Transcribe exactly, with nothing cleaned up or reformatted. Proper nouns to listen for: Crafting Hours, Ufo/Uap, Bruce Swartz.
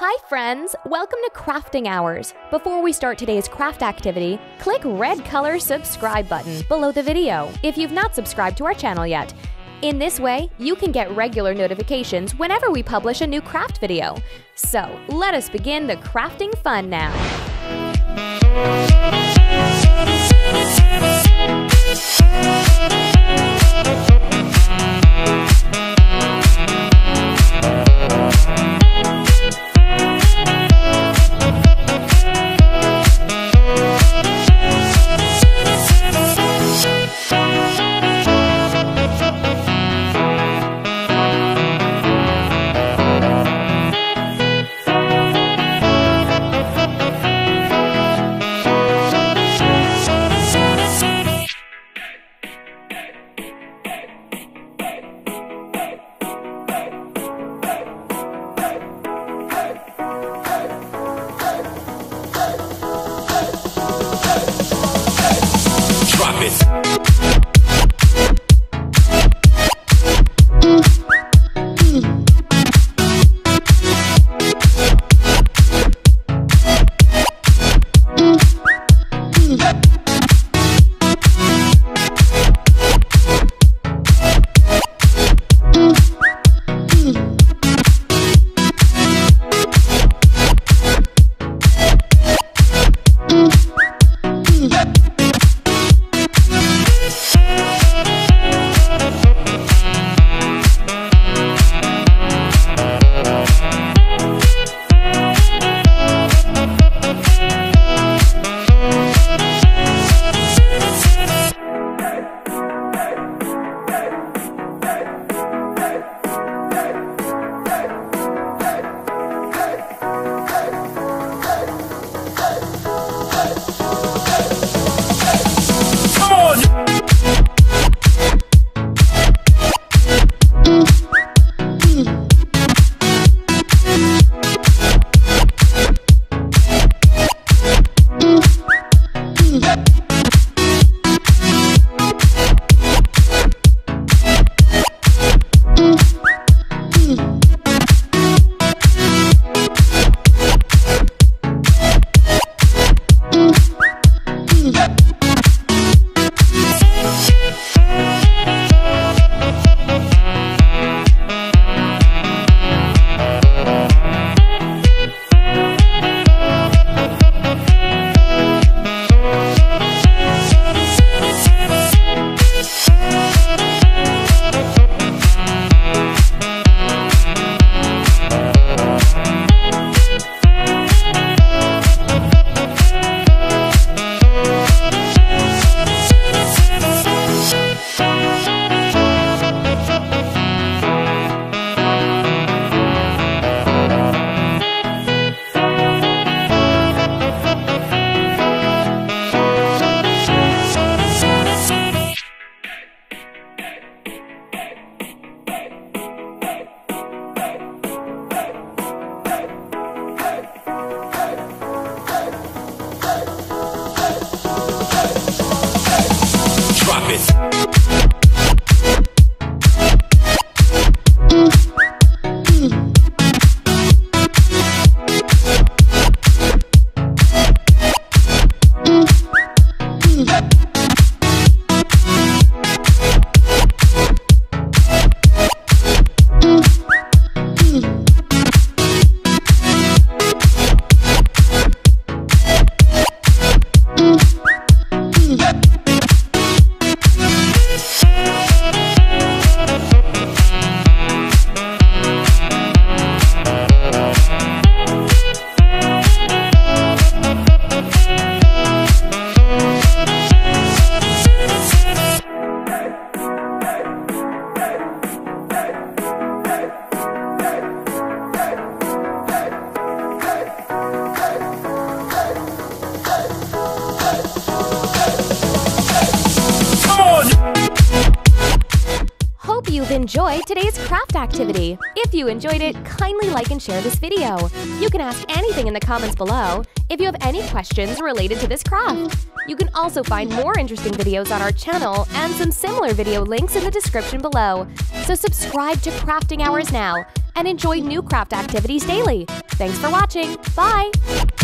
Hi friends, welcome to Crafting Hours. Before we start today's craft activity, click red color subscribe button below the video if you've not subscribed to our channel yet. In this way, you can get regular notifications whenever we publish a new craft video. So let us begin the crafting fun now. You've enjoyed today's craft activity. If you enjoyed it, kindly like and share this video. You can ask anything in the comments below if you have any questions related to this craft. You can also find more interesting videos on our channel and some similar video links in the description below. So subscribe to Crafting Hours now and enjoy new craft activities daily. Thanks for watching. Bye!